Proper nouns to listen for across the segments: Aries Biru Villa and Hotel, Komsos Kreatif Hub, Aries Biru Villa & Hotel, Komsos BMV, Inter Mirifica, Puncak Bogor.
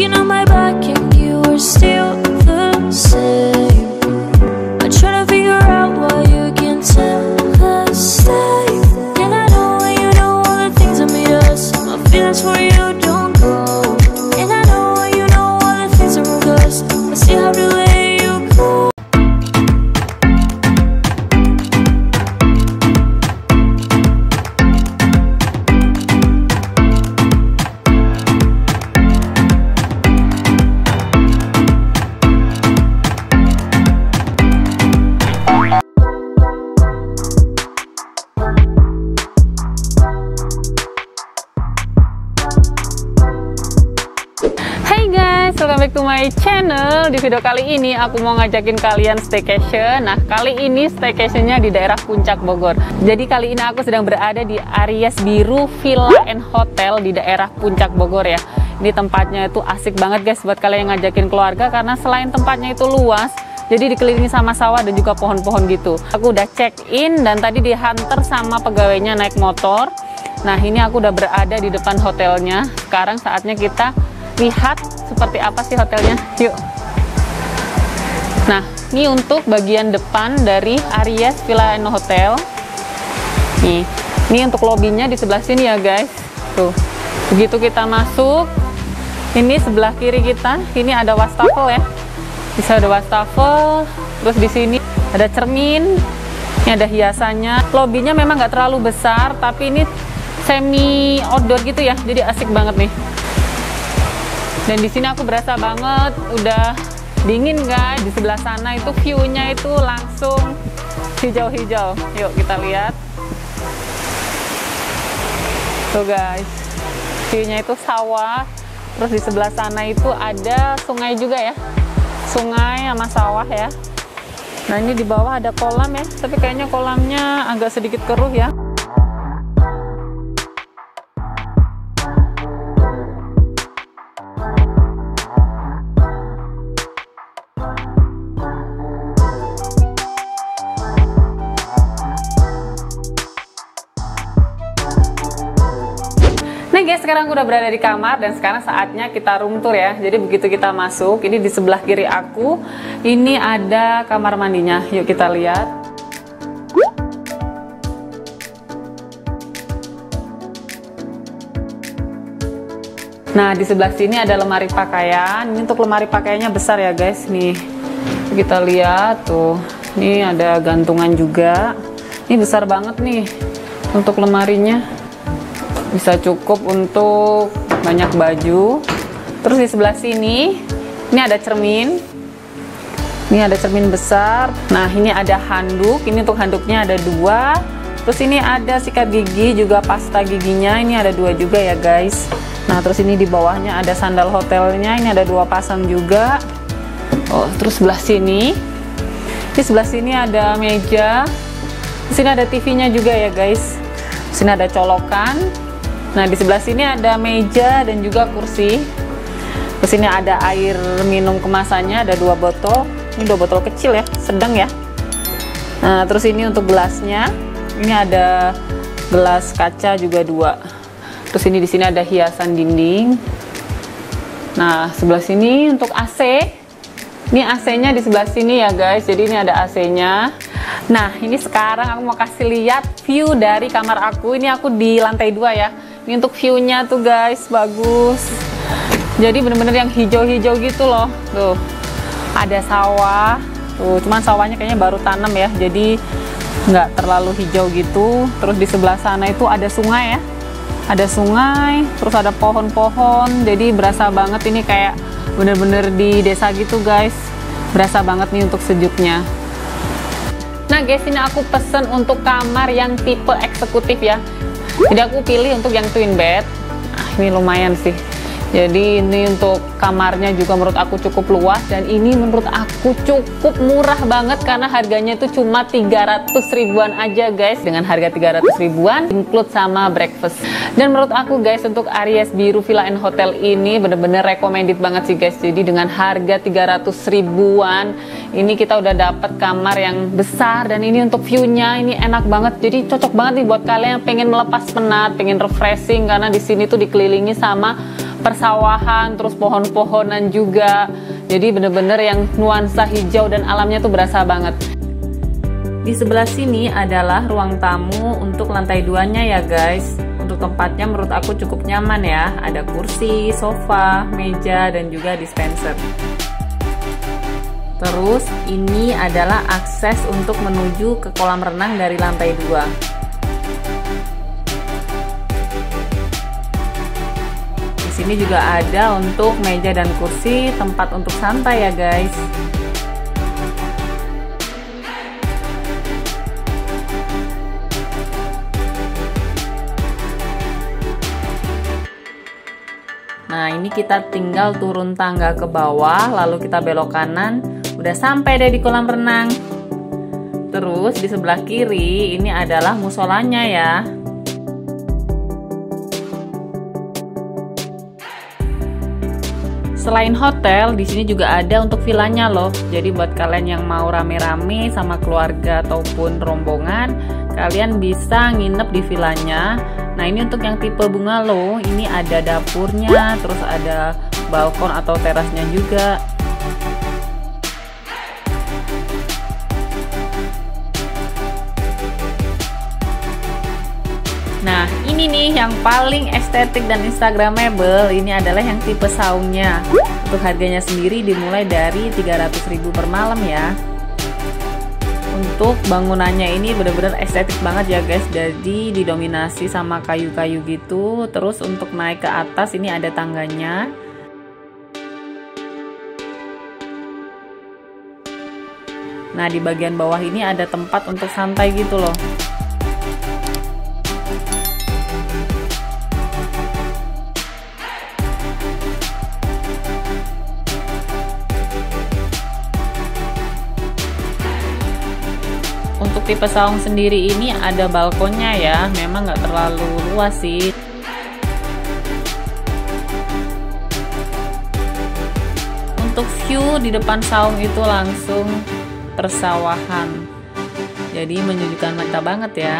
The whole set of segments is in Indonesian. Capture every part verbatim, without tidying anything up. looking at my back and you are still the same. I try to figure out why you can't tell the same. And I know when you know all the things that made us, my feelings for you don't go. And I know when you know all the things that broke us, I still have to let you go. Welcome back to my channel. Di video kali ini aku mau ngajakin kalian staycation. Nah, kali ini staycationnya di daerah Puncak Bogor. Jadi kali ini aku sedang berada di Aries Biru Villa and Hotel di daerah Puncak Bogor ya. Ini tempatnya itu asik banget guys buat kalian yang ngajakin keluarga, karena selain tempatnya itu luas, jadi dikelilingi sama sawah dan juga pohon-pohon gitu. Aku udah check in dan tadi dihantar sama pegawainya naik motor. Nah, ini aku udah berada di depan hotelnya. Sekarang saatnya kita lihat seperti apa sih hotelnya, yuk. Nah, ini untuk bagian depan dari Aries Villa and Hotel. Nih, ini untuk lobinya di sebelah sini ya guys. Tuh, begitu kita masuk, ini sebelah kiri kita, ini ada wastafel ya. Bisa ada wastafel, terus di sini ada cermin, ini ada hiasannya. Lobinya memang nggak terlalu besar, tapi ini semi outdoor gitu ya, jadi asik banget nih. Dan di sini aku berasa banget udah dingin guys. Di sebelah sana itu view-nya itu langsung hijau-hijau. Yuk kita lihat. Tuh guys, view-nya itu sawah. Terus di sebelah sana itu ada sungai juga ya. Sungai sama sawah ya. Nah, ini di bawah ada kolam ya. Tapi kayaknya kolamnya agak sedikit keruh ya. Guys, sekarang aku udah berada di kamar dan sekarang saatnya kita room tour ya. Jadi begitu kita masuk, ini di sebelah kiri aku ini ada kamar mandinya. Yuk kita lihat. Nah, di sebelah sini ada lemari pakaian. Ini untuk lemari pakaiannya besar ya guys. Nih, kita lihat tuh. Ini ada gantungan juga. Ini besar banget nih untuk lemarinya. Bisa cukup untuk banyak baju. Terus di sebelah sini ini ada cermin, ini ada cermin besar. Nah, ini ada handuk, ini untuk handuknya ada dua. Terus ini ada sikat gigi juga, pasta giginya ini ada dua juga ya guys. Nah, terus ini di bawahnya ada sandal hotelnya, ini ada dua pasang juga. Oh, terus sebelah sini, di sebelah sini ada meja. Di sini ada T V-nya juga ya guys. Di sini ada colokan. Nah, di sebelah sini ada meja dan juga kursi. Di sini ada air minum kemasannya, ada dua botol. Ini dua botol kecil ya, sedang ya. Nah, terus ini untuk gelasnya. Ini ada gelas kaca juga dua. Terus ini di sini ada hiasan dinding. Nah, sebelah sini untuk A C. Ini A C-nya di sebelah sini ya guys. Jadi ini ada A C-nya. Nah, ini sekarang aku mau kasih lihat view dari kamar aku. Ini aku di lantai dua ya. Ini untuk view-nya tuh guys, bagus. Jadi bener-bener yang hijau-hijau gitu loh. Tuh, ada sawah. Tuh, cuman sawahnya kayaknya baru tanam ya. Jadi nggak terlalu hijau gitu. Terus di sebelah sana itu ada sungai ya. Ada sungai, terus ada pohon-pohon. Jadi berasa banget ini kayak bener-bener di desa gitu guys. Berasa banget nih untuk sejuknya. Nah guys, ini aku pesen untuk kamar yang tipe eksekutif ya. Jadi aku pilih untuk yang twin bed. Nah, ini lumayan sih. Jadi ini untuk kamarnya juga menurut aku cukup luas. Dan ini menurut aku cukup murah banget, karena harganya itu cuma tiga ratus ribuan aja guys. Dengan harga tiga ratus ribuan include sama breakfast. Dan menurut aku guys, untuk Aries Biru Villa and Hotel ini bener-bener recommended banget sih guys. Jadi dengan harga tiga ratus ribuan ini kita udah dapat kamar yang besar, dan ini untuk view-nya ini enak banget. Jadi cocok banget nih buat kalian yang pengen melepas penat, pengen refreshing, karena di sini tuh dikelilingi sama persawahan, terus pohon-pohonan juga. Jadi bener-bener yang nuansa hijau dan alamnya tuh berasa banget. Di sebelah sini adalah ruang tamu untuk lantai duanya ya guys. Untuk tempatnya menurut aku cukup nyaman ya. Ada kursi, sofa, meja, dan juga dispenser. Terus ini adalah akses untuk menuju ke kolam renang dari lantai dua. Di sini juga ada untuk meja dan kursi, tempat untuk santai ya guys. Nah, ini kita tinggal turun tangga ke bawah, lalu kita belok kanan, udah sampai deh di kolam renang. Terus di sebelah kiri ini adalah musolanya ya. Selain hotel, di sini juga ada untuk villanya loh. Jadi buat kalian yang mau rame-rame sama keluarga ataupun rombongan, kalian bisa nginep di villanya. Nah, ini untuk yang tipe bungalow, ini ada dapurnya, terus ada balkon atau terasnya juga. Nah, ini nih yang paling estetik dan instagramable, ini adalah yang tipe saungnya. Untuk harganya sendiri dimulai dari tiga ratus ribu per malam ya. Untuk bangunannya ini bener-bener estetik banget ya guys, jadi didominasi sama kayu-kayu gitu. Terus untuk naik ke atas ini ada tangganya. Nah, di bagian bawah ini ada tempat untuk santai gitu loh. Untuk tipe saung sendiri ini ada balkonnya ya, memang nggak terlalu luas sih. Untuk view di depan saung itu langsung persawahan, jadi menyejukkan mata banget ya.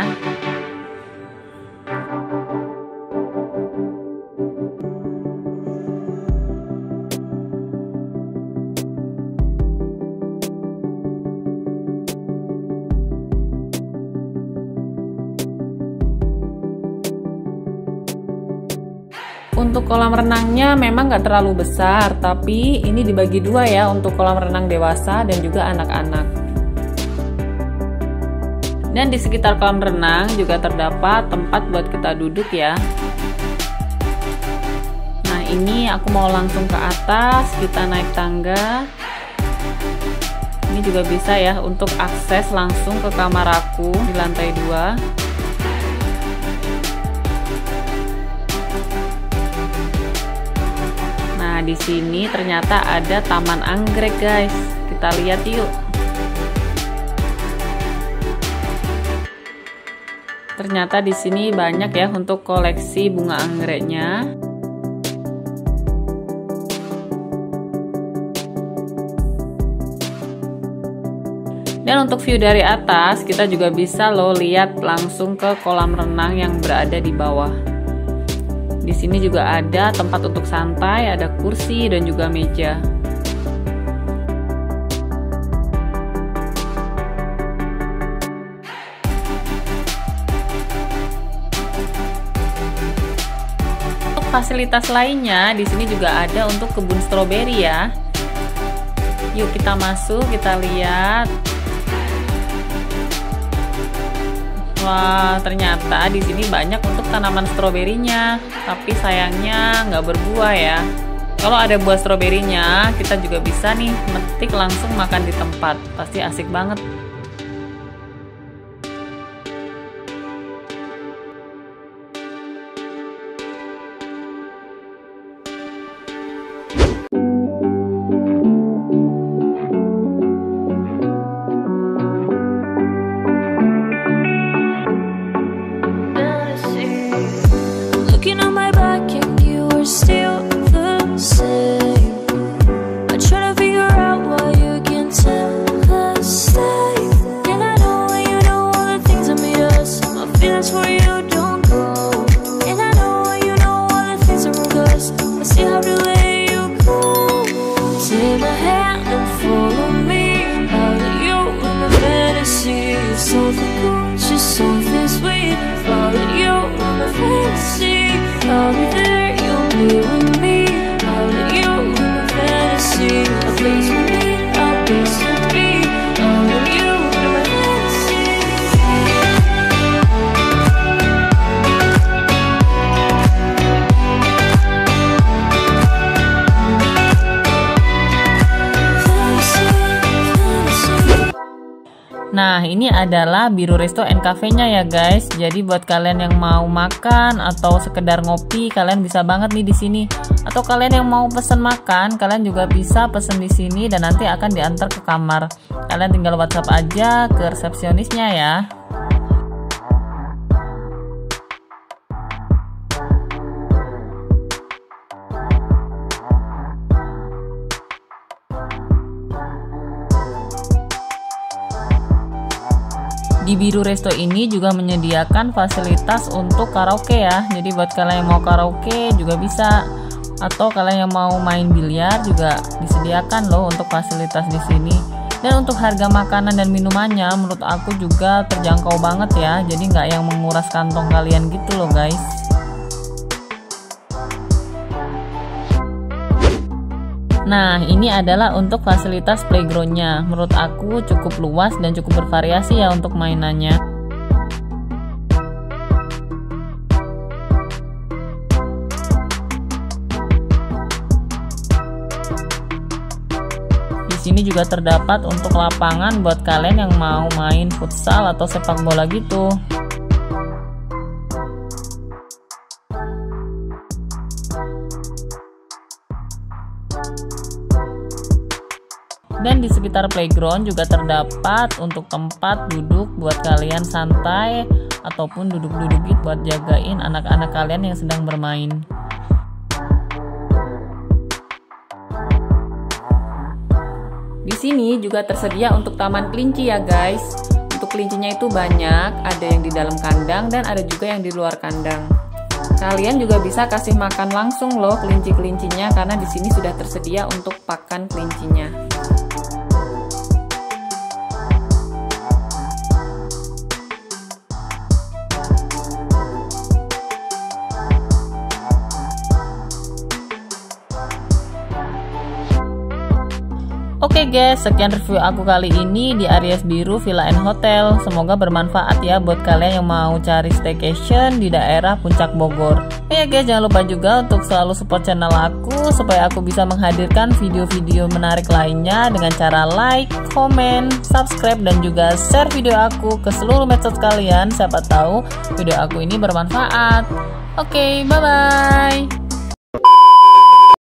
Untuk kolam renangnya memang nggak terlalu besar, tapi ini dibagi dua ya, untuk kolam renang dewasa dan juga anak-anak. Dan di sekitar kolam renang juga terdapat tempat buat kita duduk ya. Nah, ini aku mau langsung ke atas, kita naik tangga. Ini juga bisa ya untuk akses langsung ke kamar aku di lantai dua. Nah, di sini ternyata ada taman anggrek, guys. Kita lihat yuk. Ternyata di sini banyak ya untuk koleksi bunga anggreknya. Dan untuk view dari atas, kita juga bisa loh lihat langsung ke kolam renang yang berada di bawah. Di sini juga ada tempat untuk santai, ada kursi dan juga meja. Untuk fasilitas lainnya, di sini juga ada untuk kebun stroberi ya. Yuk kita masuk, kita lihat. Wah, ternyata di sini banyak untuk tanaman stroberinya, tapi sayangnya nggak berbuah ya. Kalau ada buah stroberinya, kita juga bisa nih metik langsung makan di tempat, pasti asik banget. Stay. Nah, ini adalah Biru Resto and Cafe-nya ya guys. Jadi buat kalian yang mau makan atau sekedar ngopi, kalian bisa banget nih di sini. Atau kalian yang mau pesen makan, kalian juga bisa pesen di sini dan nanti akan diantar ke kamar. Kalian tinggal WhatsApp aja ke resepsionisnya ya. Di Biru Resto ini juga menyediakan fasilitas untuk karaoke ya. Jadi buat kalian yang mau karaoke juga bisa, atau kalian yang mau main biliar juga disediakan loh untuk fasilitas di sini. Dan untuk harga makanan dan minumannya menurut aku juga terjangkau banget ya. Jadi nggak yang menguras kantong kalian gitu loh guys. Nah, ini adalah untuk fasilitas playgroundnya. Menurut aku cukup luas dan cukup bervariasi ya untuk mainannya. Di sini juga terdapat untuk lapangan buat kalian yang mau main futsal atau sepak bola gitu. Dan di sekitar playground juga terdapat untuk tempat duduk buat kalian santai ataupun duduk-duduk gitu buat jagain anak-anak kalian yang sedang bermain. Di sini juga tersedia untuk taman kelinci ya guys. Untuk kelincinya itu banyak, ada yang di dalam kandang dan ada juga yang di luar kandang. Kalian juga bisa kasih makan langsung loh kelinci-kelincinya karena di sini sudah tersedia untuk pakan kelincinya. Oke guys, sekian review aku kali ini di Aries Biru Villa and Hotel. Semoga bermanfaat ya buat kalian yang mau cari staycation di daerah Puncak Bogor. Oh ya guys, jangan lupa juga untuk selalu support channel aku supaya aku bisa menghadirkan video-video menarik lainnya dengan cara like, comment, subscribe, dan juga share video aku ke seluruh medsos kalian. Siapa tahu video aku ini bermanfaat. Oke, bye-bye.